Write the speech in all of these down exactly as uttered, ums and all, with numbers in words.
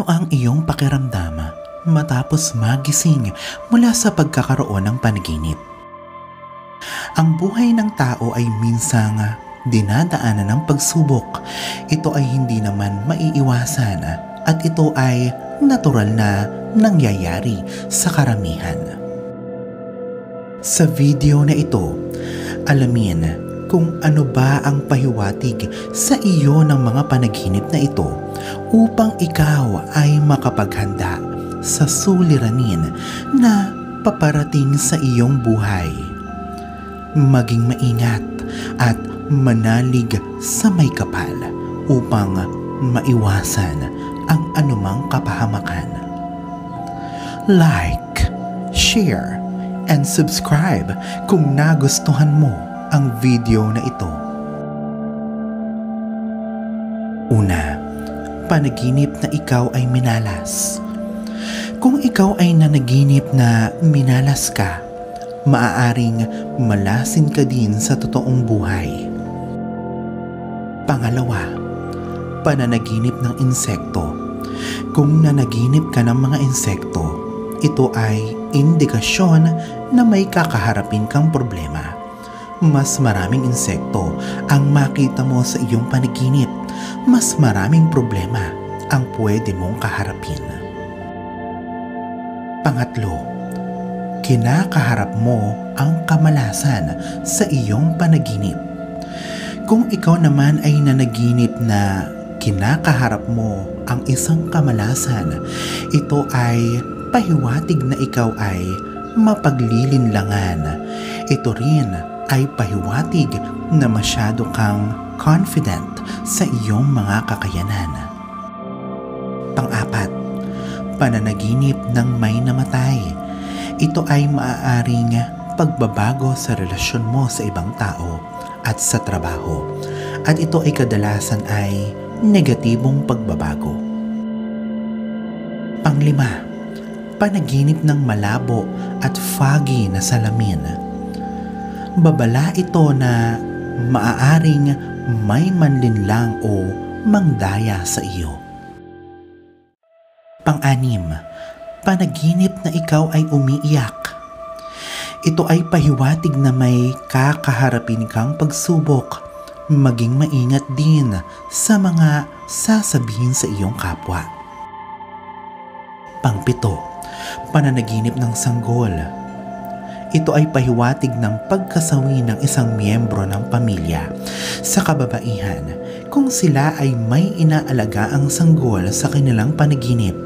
Ano ang iyong pakiramdam matapos magising mula sa pagkakaroon ng panaginip? Ang buhay ng tao ay minsang dinadaanan ng pagsubok. Ito ay hindi naman maiiwasan at ito ay natural na nangyayari sa karamihan. Sa video na ito, alamin kung ano ba ang pahiwatig sa iyo ng mga panaginip na ito upang ikaw ay makapaghanda sa suliranin na paparating sa iyong buhay. Maging maingat at manalig sa may kapal upang maiwasan ang anumang kapahamakan. Like, share, and subscribe kung nagustuhan mo ang video na ito. Una, panaginip na ikaw ay minalas. Kung ikaw ay nanaginip na minalas ka, maaaring malasin ka din sa totoong buhay. Pangalawa, pananaginip ng insekto. Kung nanaginip ka ng mga insekto, ito ay indikasyon na may kakaharapin kang problema. Mas maraming insekto ang makita mo sa iyong panaginip. Mas maraming problema ang pwede mong kaharapin. Pangatlo, kinakaharap mo ang kamalasan sa iyong panaginip. Kung ikaw naman ay nanaginip na kinakaharap mo ang isang kamalasan, ito ay pahiwatig na ikaw ay mapaglilinlangan. Ito rin ay pahiwatig na masyado kang confident sa iyong mga kakayanan. Pang-apat, pananaginip ng may namatay. Ito ay maaaring pagbabago sa relasyon mo sa ibang tao at sa trabaho, at ito ay kadalasan ay negatibong pagbabago. Panglima, panaginip ng malabo at foggy na salamin. Babala ito na maaaring may manlinlang o mangdaya sa iyo. Pang-anim, panaginip na ikaw ay umiiyak. Ito ay pahiwatig na may kakaharapin kang pagsubok. Maging maingat din sa mga sasabihin sa iyong kapwa. Pang-pito, pananaginip ng sanggol. Ito ay pahiwatig ng pagkasawi ng isang miyembro ng pamilya sa kababaihan. Kung sila ay may inaalagaang sanggol sa kanilang panaginip,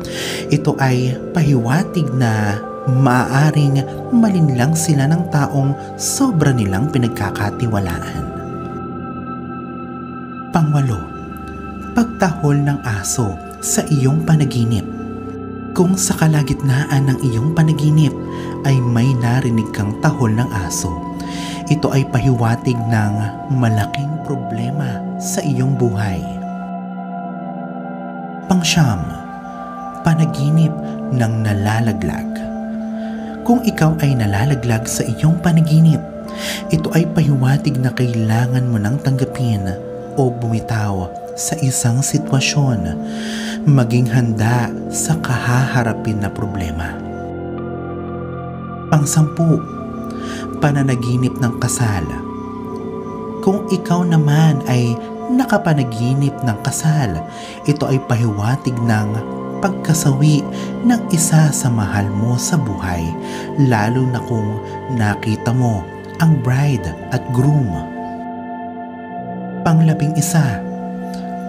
ito ay pahiwatig na maaaring malinlang sila ng taong sobra nilang pinagkakatiwalaan. Pangwalo, pagtahol ng aso sa iyong panaginip. Kung sa kalagitnaan ng iyong panaginip ay may narinig kang tahol ng aso, ito ay pahiwatig ng malaking problema sa iyong buhay. Pang-siyam, panaginip ng nalalaglag. Kung ikaw ay nalalaglag sa iyong panaginip, ito ay pahiwatig na kailangan mo nang tanggapin o bumitaw sa isang sitwasyon. Maging handa sa kahaharapin na problema. Pang-sampu, pananaginip ng kasal. Kung ikaw naman ay nakapanaginip ng kasal, ito ay pahiwatig ng pagkasawi ng isa sa mahal mo sa buhay, lalo na kung nakita mo ang bride at groom. Panglabing isa,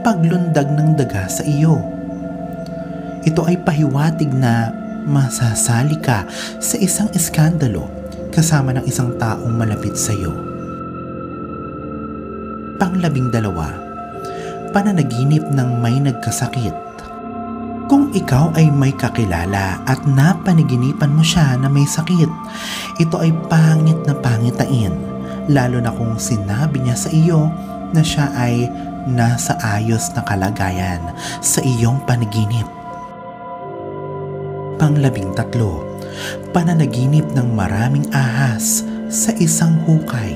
paglundag ng daga sa iyo. Ito ay pahiwatig na masasali ka sa isang iskandalo kasama ng isang taong malapit sa iyo. Panglabing dalawa, pananaginip ng may nagkasakit. Kung ikaw ay may kakilala at napanaginipan mo siya na may sakit, ito ay pangit na pangitain, lalo na kung sinabi niya sa iyo na siya ay nasa ayos na kalagayan sa iyong panaginip. Panglabing tatlo, pananaginip ng maraming ahas sa isang hukay.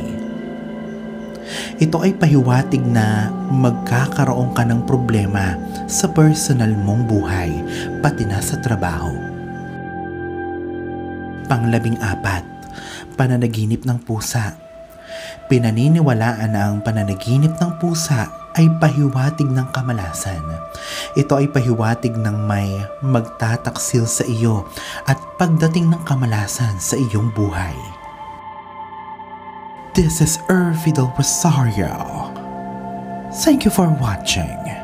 Ito ay pahiwatig na magkakaroon ka ng problema sa personal mong buhay, pati na sa trabaho. Panglabing apat, pananaginip ng pusa. Pinaniniwalaan na ang pananaginip ng pusa ay pahiwatig ng kamalasan. Ito ay pahiwatig ng may magtataksil sa iyo at pagdating ng kamalasan sa iyong buhay. This is Erffy Del Rosario. Thank you for watching.